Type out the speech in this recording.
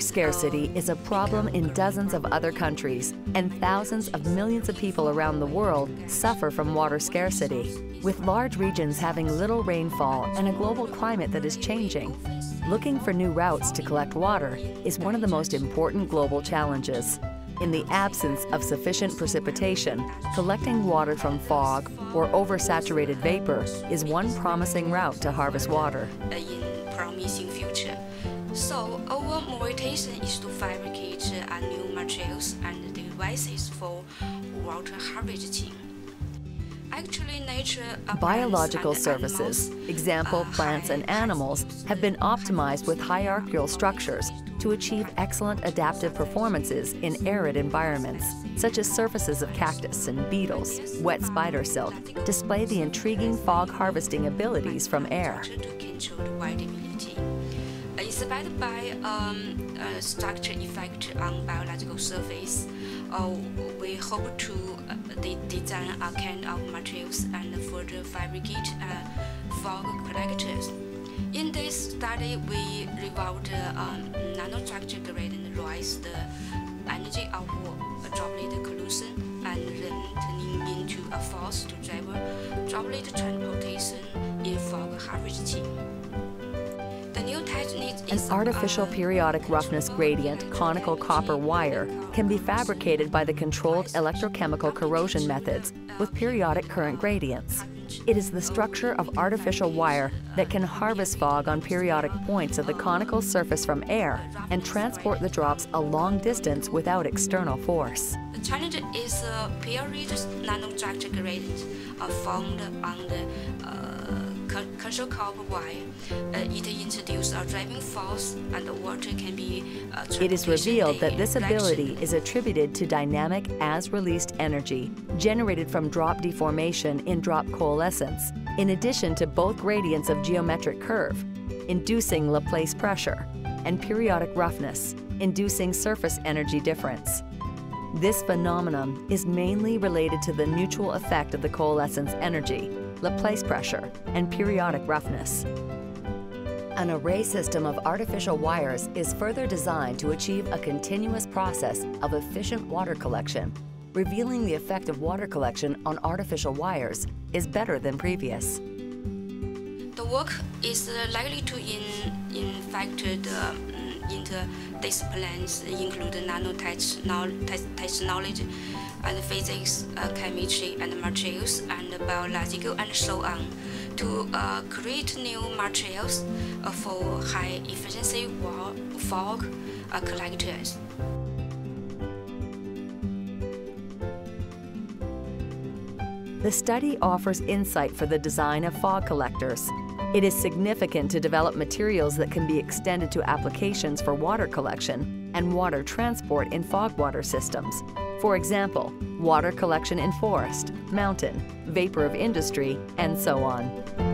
water scarcity is a problem in dozens of other countries, and thousands of millions of people around the world suffer from water scarcity. With large regions having little rainfall and a global climate that is changing, looking for new routes to collect water is one of the most important global challenges. In the absence of sufficient precipitation, collecting water from fog or oversaturated vapor is one promising route to harvest water. So our motivation is to fabricate new materials and devices for water harvesting. Actually, nature biological services, example plants and animals, have been optimized with hierarchical structures to achieve excellent adaptive performances in arid environments, such as surfaces of cactus and beetles. Wet spider silk display the intriguing fog harvesting abilities from air. Inspired by structure effect on biological surface, we hope to design a kind of materials and further fabricate fog collectors. In this study, we revolved nanostructure grade and rise the energy of droplet collusion and then turning into a force to drive droplet transportation in fog harvesting. An artificial periodic roughness gradient conical copper wire can be fabricated by the controlled electrochemical corrosion methods with periodic current gradients. It is the structure of artificial wire that can harvest fog on periodic points of the conical surface from air and transport the drops a long distance without external force. The challenge is a period nanostructure gradient formed on the control copper wire. It introduces a driving force and the water can be... It is revealed that this ability is attributed to dynamic as-released energy generated from drop deformation in drop coalescence, in addition to both gradients of geometric curve, inducing Laplace pressure, and periodic roughness, inducing surface energy difference. This phenomenon is mainly related to the mutual effect of the coalescence energy, Laplace pressure, and periodic roughness. An array system of artificial wires is further designed to achieve a continuous process of efficient water collection. Revealing the effect of water collection on artificial wires is better than previous. The work is likely to infect interdisciplines, including nanotechnology, and physics, chemistry, and materials, and biological, and so on, to create new materials for high-efficiency fog collectors. The study offers insight for the design of fog collectors. It is significant to develop materials that can be extended to applications for water collection and water transport in fog water systems. For example, water collection in forest, mountain, vapor of industry, and so on.